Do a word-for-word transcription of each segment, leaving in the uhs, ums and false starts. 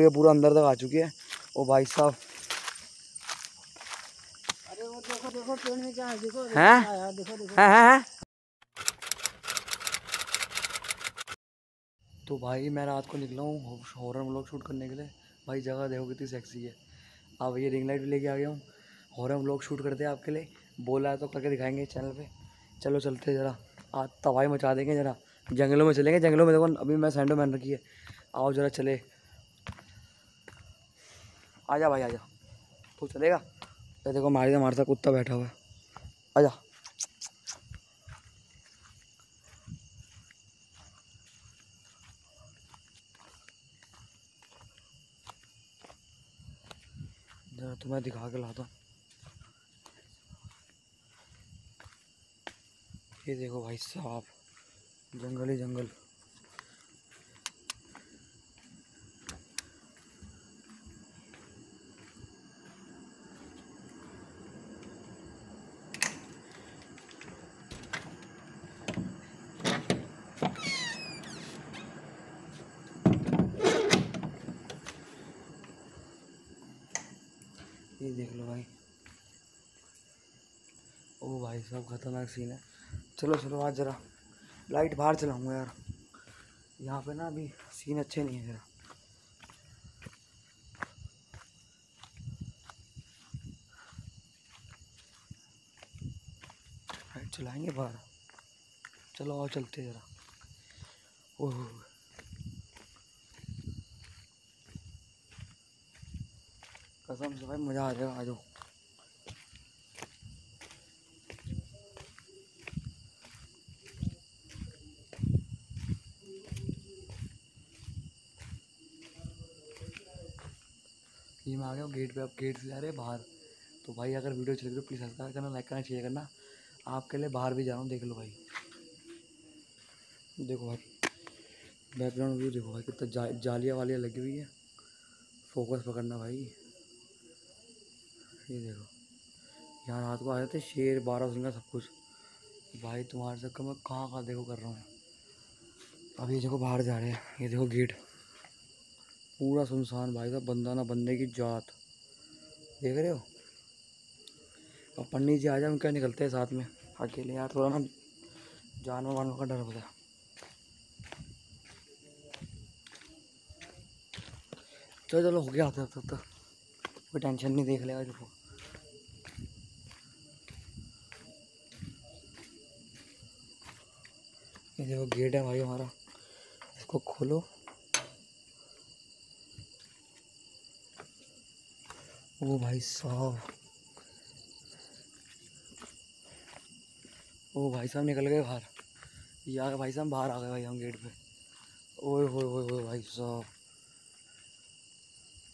ये पूरा अंदर तक आ चुकी है। ओ भाई साहब, अरे वो देखो देखो पेड़ में क्या है, देखो है देखो देखो है। तो भाई मैं रात को निकला हूँ हॉरर व्लॉग शूट करने के लिए। भाई जगह देखो कितनी सेक्सी है। अब ये रिंग लाइट भी लेके आ गया हूँ, हॉरर व्लॉग शूट करते हैं आपके लिए, बोला है तो करके दिखाएंगे चैनल पे। चलो चलते ज़रा, आज तबाही मचा देंगे, ज़रा जंगलों में चलेंगे। जंगलों में देखो अभी मैं सैंडो पहन रखी है। आओ ज़रा चले, आजा भाई आजा, तू चलेगा? ये देखो मारे हमारे साथ कुत्ता बैठा हुआ है, आजा। जरा तुम्हें दिखा के लाता हूँ, ये देखो भाई साहब जंगल ही जंगल। ये देख लो भाई, ओ भाई साहब खतरनाक सीन है। चलो चलो आज ज़रा लाइट बाहर चलाऊंगा यार, यहाँ पे ना अभी सीन अच्छे नहीं है ज़रा। लाइट चलाएंगे बाहर, चलो आओ चलते ज़रा। ओह कसम से भाई मज़ा आ जाएगा, आ जाओ। ये मैं आ गया हूँ गेट पे, आप गेट से जा रहे हैं बाहर। तो भाई अगर वीडियो अच्छी लगी तो प्लीज़ सब्सक्राइब करना, लाइक करना, शेयर करना। आपके लिए बाहर भी जा रहा हूँ, देख लो भाई। देखो भाई बैकग्राउंड व्यू देखो भाई, कितना जा, जालियाँ वालियाँ लगी हुई है। फोकस पकड़ना भाई। ये देखो यहाँ रात को आ जाते शेर, बारह सिंगा सब कुछ। भाई तुम्हारे चक्कर में कहाँ कहाँ देखो कर रहा हूँ। अब ये देखो बाहर जा रहे हैं, ये देखो गेट पूरा सुनसान भाई साहब, बंदा ना बंदे की जात, देख रहे हो। अब पंडित जी आ जाए, हम क्या निकलते हैं साथ में, अकेले यार थोड़ा ना जानवर वानवर का डर होता है। चलो चलो हो गया, आते तब तक कोई टेंशन नहीं, देख लेगा देखो। ये देखो गेट है भाई हमारा, इसको खोलो। ओ भाई साहब, ओ भाई साहब निकल गए बाहर। ये आ गए भाई साहब, बाहर आ गए भाई हम गेट पे। ओए होए होए होए भाई साहब,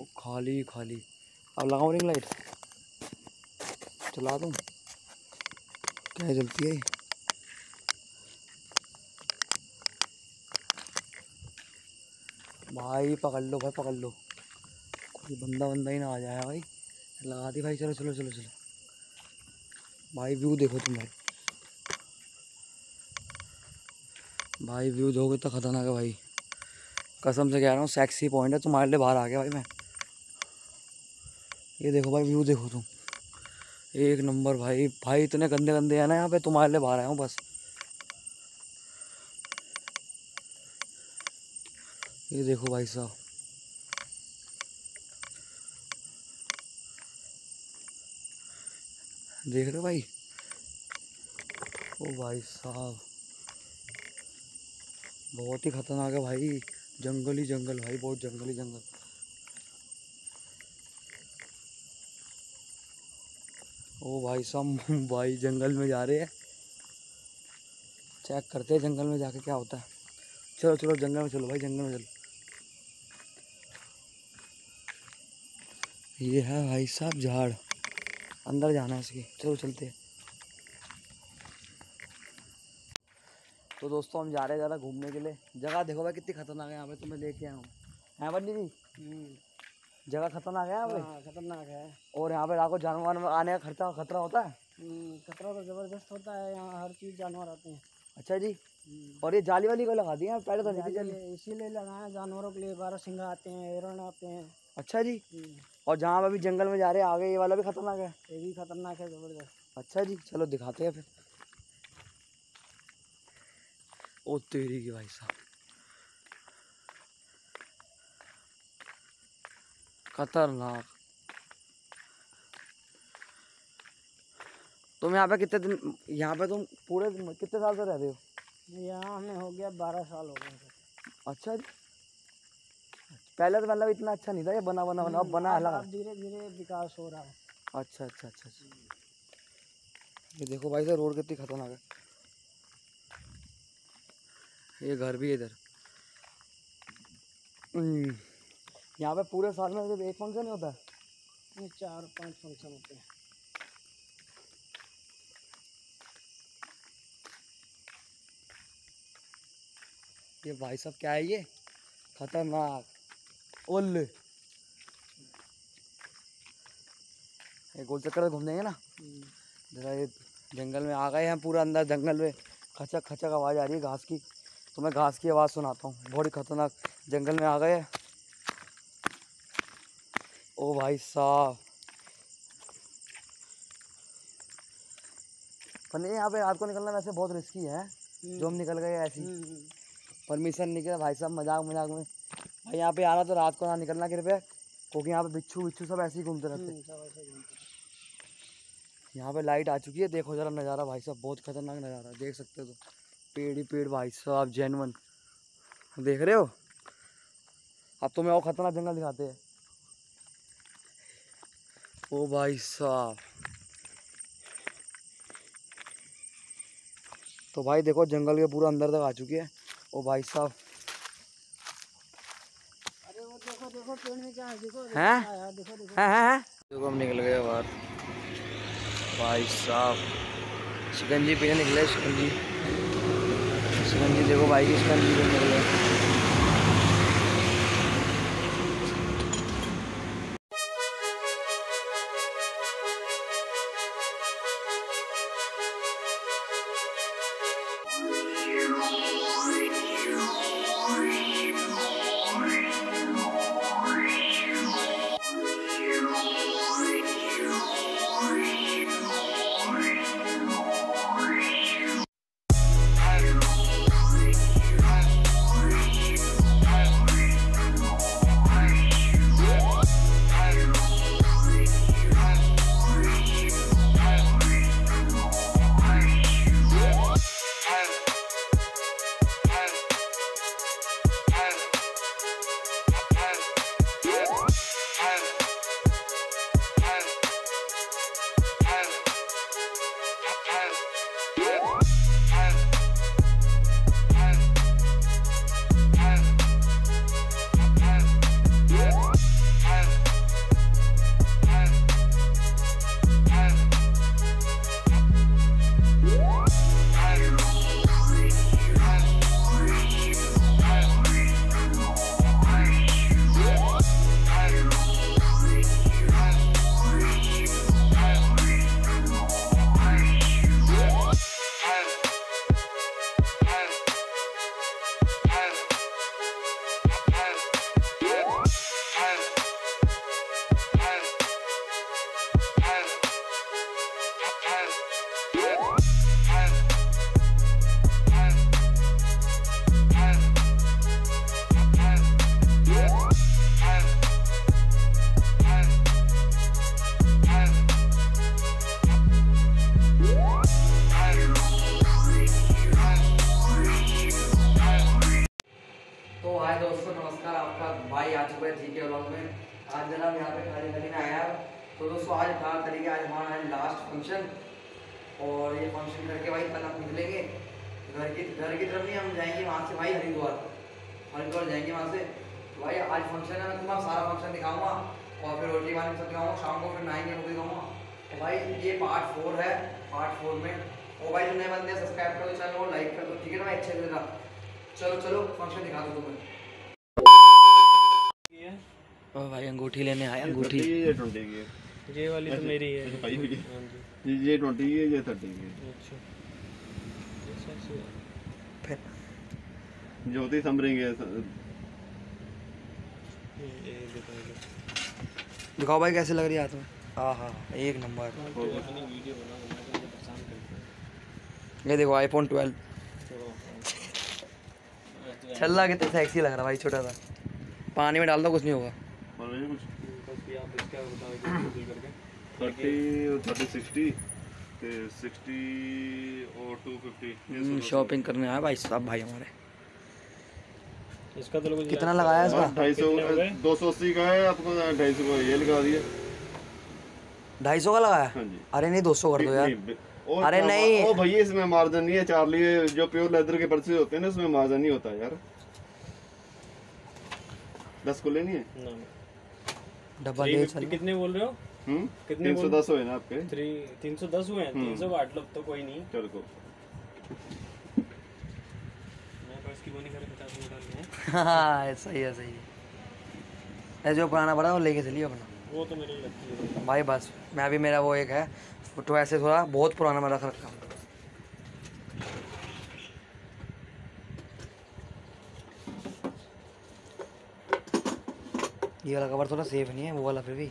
ओ खाली खाली। अब लगाओ रिंग लाइट, चला दूँ क्या जलती है। भाई पकड़ लो भाई पकड़ लो, बंदा बंदा ही ना आ जाए भाई, लगा दी भाई। चलो चलो चलो चलो भाई, व्यू देखो तुम भाई, भाई व्यू देखो कितना खतरनाक है भाई, कसम से कह रहा हूँ। सेक्सी पॉइंट है तुम्हारे लिए, बाहर आ गया भाई मैं। ये देखो भाई व्यू देखो तुम, एक नंबर भाई। भाई इतने गंदे गंदे हैं ना यहाँ पे, तुम्हारे लिए बाहर आया हूँ बस। ये देखो भाई साहब, देख रहे हो भाई। ओ भाई साहब बहुत ही खतरनाक है भाई, जंगल ही जंगल भाई, बहुत जंगल ही जंगल। ओ भाई साहब, भाई जंगल में जा रहे हैं, चेक करते हैं जंगल में जाके क्या होता है। चलो चलो जंगल में चलो भाई, जंगल में चलो। ये है भाई साहब झाड़, अंदर जाना है इसके, चलो चलते हैं। तो दोस्तों हम जा रहे हैं ज़रा घूमने के लिए। जगह देखो भाई कितनी खतरनाक है, यहाँ पे तुम्हें लेके आया हूँ, है बन्नी जी। जगह खतरनाक है यहाँ पे, खतरनाक है। और यहाँ पे राको जानवर आने का खतरा खतरा होता है, खतरा तो ज़बरदस्त होता है, यहाँ हर चीज़ जानवर आते हैं। अच्छा जी, और ये जाली वाली को लगा दिया है पहले तो नहीं थी जाली, इसीलिए लगाया जानवरों के लिए, बारहसिंगा आते हैं, हिरण आते हैं। अच्छा जी, और जहाँ अभी जंगल में जा रहे हैं आगे, ये वाला भी खतरनाक है? ये भी खतरनाक है, जबरदस्त। अच्छा जी, चलो दिखाते हैं फिर। ओ तेरी की भाई साहब, खतरनाक। तुम यहाँ पे कितने दिन, यहाँ पे तुम पूरे कितने साल से रह रहे हो? यहाँ हमें हो गया बारह साल हो गए। अच्छा जी, पहले तो मतलब इतना अच्छा नहीं था, ये बना बना बना बना अलग, धीरे धीरे विकास हो रहा है। अच्छा अच्छा अच्छा, ये देखो भाई साहब रोड कितनी खतरनाक है। ये घर भी इधर, यहाँ पे पूरे साल में सिर्फ एक फंक्शन ही होता है? चार पांच फंक्शन होते हैं। ये भाई साहब क्या है ये खतरनाक ओल, ये गोल चक्कर घूम देंगे ना जरा। ये जंगल में आ गए हैं, पूरा अंदर जंगल में खचक खचक आवाज़ आ रही है घास की, तो मैं घास की आवाज़ सुनाता हूँ। बहुत ही खतरनाक जंगल में आ गए। ओ भाई साहब, पर नहीं यहाँ पे रात को निकलना वैसे बहुत रिस्की है, जो हम निकल गए ऐसी परमिशन निकला भाई साहब, मजाक मजाक में। भाई यहाँ पे आ रहा तो रात को ना निकलना कृपया, क्योंकि यहाँ पे बिच्छू बिच्छू सब ऐसे ही घूमते रहते हैं। यहाँ पे लाइट आ चुकी है, देखो जरा नज़ारा भाई साहब, बहुत खतरनाक नज़ारा देख सकते हो। तो पेड़ ही पेड़ भाई साहब, जेनवन देख रहे हो। अब तो मैं और खतरनाक जंगल दिखाते हैं। ओ भाई साहब, तो भाई देखो जंगल के पूरा अंदर तक आ चुकी है। ओ भाई साहब, अरे वो देखो देखो पेड़ में क्या है, देखो हैं देखो देखो हैं देखो। हम निकल गए बाहर भाई साहब, शिकंजी पीने निकले। शिकंजी शिकंजी देखो भाई की शिकंजी पीने निकले। आज जनाब यहाँ पे खाली गली में आया, तो दोस्तों आज अठारह तारीख है, आज हमारा है लास्ट फंक्शन। और ये फंक्शन करके भाई कल हम निकलेंगे घर की घर की तरफ, नहीं हम जाएंगे वहाँ से भाई हरिद्वार, हरिद्वार जाएंगे वहाँ से। तो भाई आज फंक्शन है, मैं तुम्हें सारा फंक्शन दिखाऊंगा और फिर रोटी वाले सब दिखाऊँगा, शाम को फिर नाइन बजे दिखाऊँगा। तो भाई ये पार्ट फोर है, पार्ट फोर में। और भाई जो नए बंदे सब्सक्राइब कर दो चैनल को, लाइक कर दो, ठीक है ना भाई, अच्छे से देना। चलो चलो फंक्शन दिखा दो तुम्हें। और भाई अंगूठी लेने आए, अंगूठी ये बीस की है, ये वाली तो मेरी है, ये ये बीस की है, ये तीस की है। अच्छा, फिर ज्योति समरेंगे। दिखाओ भाई कैसे लग रही है हाथ में। हाँ हाँ एक नंबर। ये देखो आईफोन ट्वेल्व छल्ला कितना सेक्सी लग रहा भाई, छोटा सा पानी में डाल दो कुछ नहीं होगा। शॉपिंग करने आए भाई साहब भाई हमारे। इसका तो कितना लगाया इसका? ढाई सौ दो सौ अस्सी का है आपको, ढाई सौ का ये लगा दिया। ढाई सौ का लगाया? हाँ जी। अरे नहीं दो सौ कर दो यार। अरे नहीं ओ भैया इसमें मार्जिन नहीं है चार्ली, जो प्योर लेदर के पर्चे होते हैं ना उसमें मार्जिन नहीं होता यार। दस को लेनी है डबल ए। कितने बोल रहे हो? हम्म कितने? तीन सौ दस हुए ना आपके? थ्री तीन सौ दस हुए हैं। तीन सौ आठ लोग तो कोई नहीं चल को हाँ सही है सही है। जो पुराना पड़ा वो लेके चलिए अपना, वो तो मेरे ही लगती है भाई। बस मैं अभी मेरा वो एक है तो ऐसे थोड़ा बहुत पुराना मैं रख रखा हूँ। ये वाला कवर थोड़ा सेफ नहीं है, वो वाला फिर भी